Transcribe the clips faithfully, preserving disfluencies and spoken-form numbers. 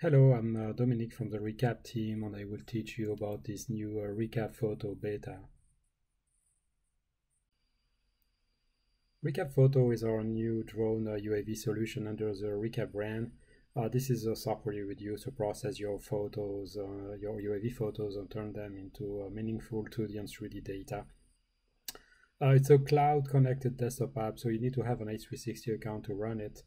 Hello, I'm uh, Dominique from the Recap team, and I will teach you about this new uh, Recap Photo beta. Recap Photo is our new drone uh, U A V solution under the Recap brand. Uh, this is a software you would use to process your photos, uh, your U A V photos, and turn them into uh, meaningful two D and three D data. Uh, it's a cloud-connected desktop app, so you need to have an H three sixty account to run it.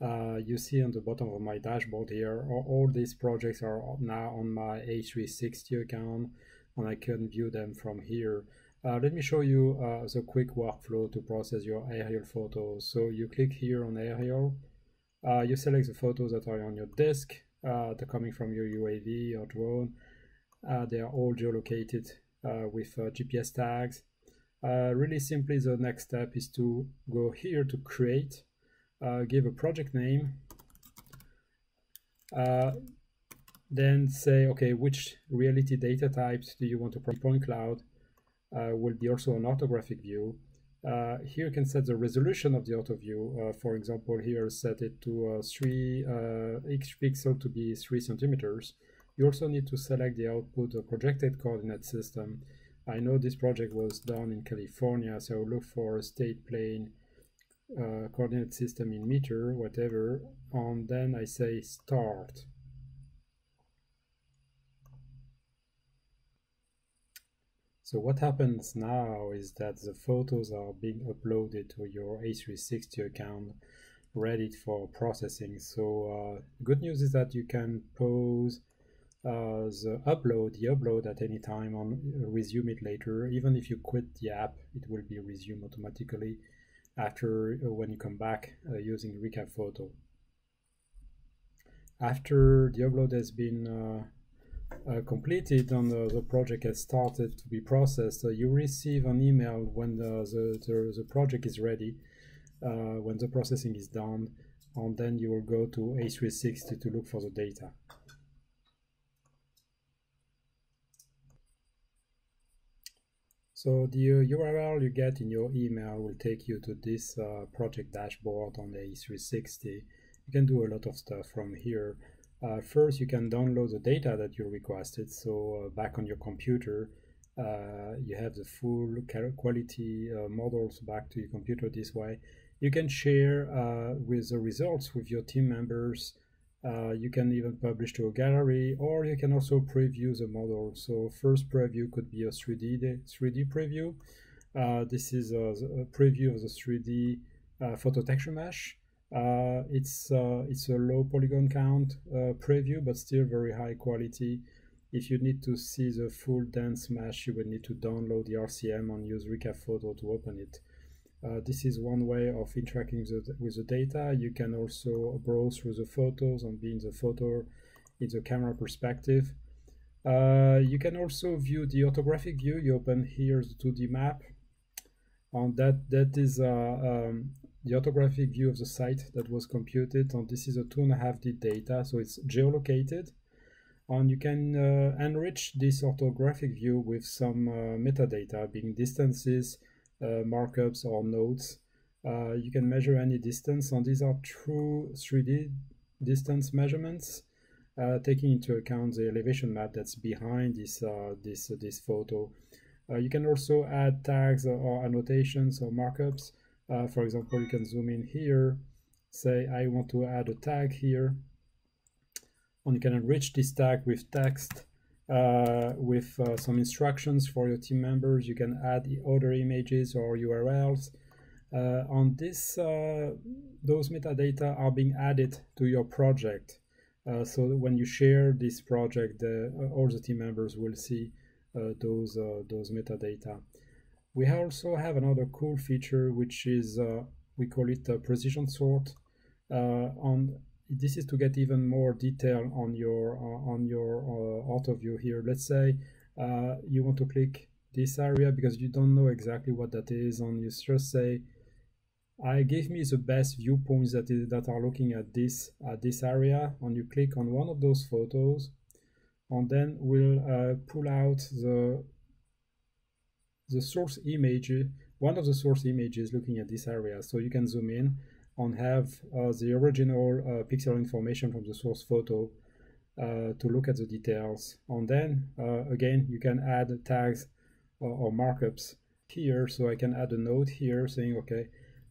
Uh, you see on the bottom of my dashboard here, all these projects are now on my H three sixty account, and I can view them from here. Uh, let me show you uh, the quick workflow to process your aerial photos. So you click here on aerial, uh, you select the photos that are on your disk, uh, they're coming from your U A V or drone. Uh, they are all geolocated uh, with uh, G P S tags. Uh, really simply, the next step is to go here to create. Uh, give a project name, uh, then say, okay, which reality data types do you want to process? Point cloud uh, will be also an orthographic view. Uh, here you can set the resolution of the auto view. Uh, for example, here set it to uh, three uh, each pixel to be three centimeters. You also need to select the output of projected coordinate system. I know this project was done in California, so look for a state plane Uh, coordinate system in meter, whatever, and then I say start. So what happens now is that the photos are being uploaded to your H three sixty account, ready for processing. So uh, good news is that you can pause uh, the upload, the upload at any time and resume it later. Even if you quit the app, it will be resumed automatically after uh, when you come back uh, using Recap Photo. After the upload has been uh, uh, completed and uh, the project has started to be processed, uh, you receive an email when the, the, the, the project is ready, uh, when the processing is done, and then you will go to H three sixty to look for the data. So the U R L you get in your email will take you to this uh, project dashboard on the H three sixty. You can do a lot of stuff from here. Uh, first, you can download the data that you requested. So uh, back on your computer, uh, you have the full quality uh, models back to your computer this way. You can share uh, with the results with your team members. Uh, you can even publish to a gallery, or you can also preview the model. So first preview could be a three D, three D preview. Uh, this is a, a preview of the three D uh, photo texture mesh. Uh, it's, uh, it's a low polygon count uh, preview, but still very high quality. If you need to see the full dense mesh, you would need to download the R C M and use Recap Photo to open it. Uh, this is one way of interacting the, with the data. You can also browse through the photos and be in the photo in the camera perspective. Uh, you can also view the orthographic view. You open here the two D map, and that, that is uh, um, the orthographic view of the site that was computed, and this is a two point five D data, so it's geolocated. And you can uh, enrich this orthographic view with some uh, metadata, being distances, Uh, markups or nodes. Uh, you can measure any distance, and these are true three D distance measurements, uh, taking into account the elevation map that's behind this uh, this uh, this photo. Uh, you can also add tags or, or annotations or markups. Uh, for example, you can zoom in here, say I want to add a tag here, and you can enrich this tag with text. Uh, with uh, some instructions for your team members. You can add other images or U R Ls. Uh, on this, uh, those metadata are being added to your project. Uh, so when you share this project, uh, all the team members will see uh, those, uh, those metadata. We also have another cool feature, which is, uh, we call it uh, precision sort. Uh, on This is to get even more detail on your uh, on your uh, auto view here. Let's say uh, you want to click this area because you don't know exactly what that is, and you just say, "I give me the best viewpoints that is that are looking at this at this area," and you click on one of those photos, and then we'll uh, pull out the the source image, one of the source images looking at this area, so you can zoom in and have uh, the original uh, pixel information from the source photo uh, to look at the details. And then uh, again, you can add tags or, or markups here. So I can add a note here saying, okay,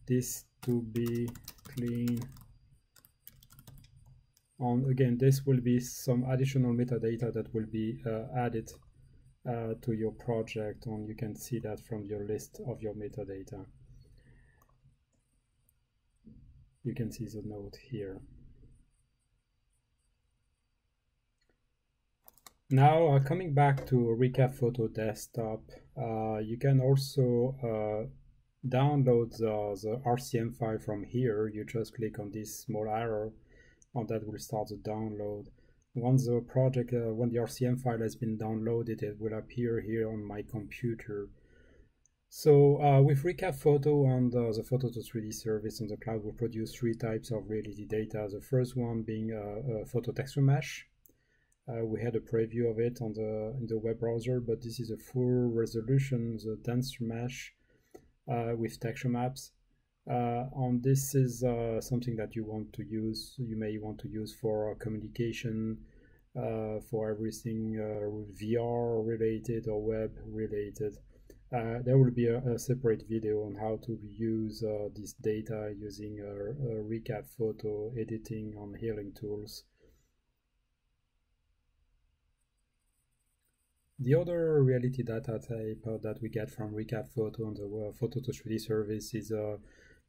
this to be clean. And again, this will be some additional metadata that will be uh, added uh, to your project, and you can see that from your list of your metadata. You can see the note here. Now, uh, coming back to Recap Photo Desktop, uh, you can also uh, download the, the R C M file from here. You just click on this small arrow, and that will start the download. Once the project, uh, when the R C M file has been downloaded, it will appear here on my computer. So uh, with Recap Photo and uh, the Photo to three D service on the cloud, we produce three types of reality data. The first one being a, a photo texture mesh. Uh, we had a preview of it on the in the web browser, but this is a full resolution, the denser mesh uh, with texture maps. Uh, and this is uh, something that you want to use. You may want to use for communication, uh, for everything uh, V R related or web related. Uh, there will be a, a separate video on how to use uh, this data using a, a Recap Photo editing on healing tools. The other reality data type uh, that we get from Recap Photo and the uh, Photo to three D service is uh,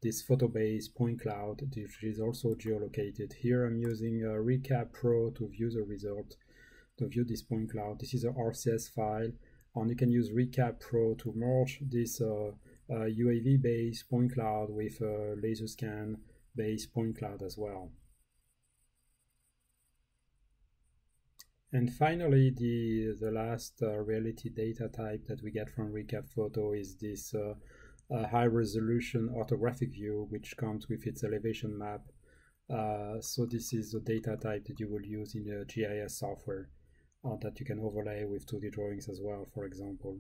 this photo-based point cloud, which is also geolocated. Here I'm using uh, Recap Pro to view the result, to view this point cloud. This is an R C S file. And you can use Recap Pro to merge this uh, uh, U A V-based point cloud with a laser scan-based point cloud as well. And finally, the, the last uh, reality data type that we get from Recap Photo is this uh, uh, high-resolution orthographic view, which comes with its elevation map. Uh, so this is the data type that you will use in the G I S software, or that you can overlay with two D drawings as well, for example.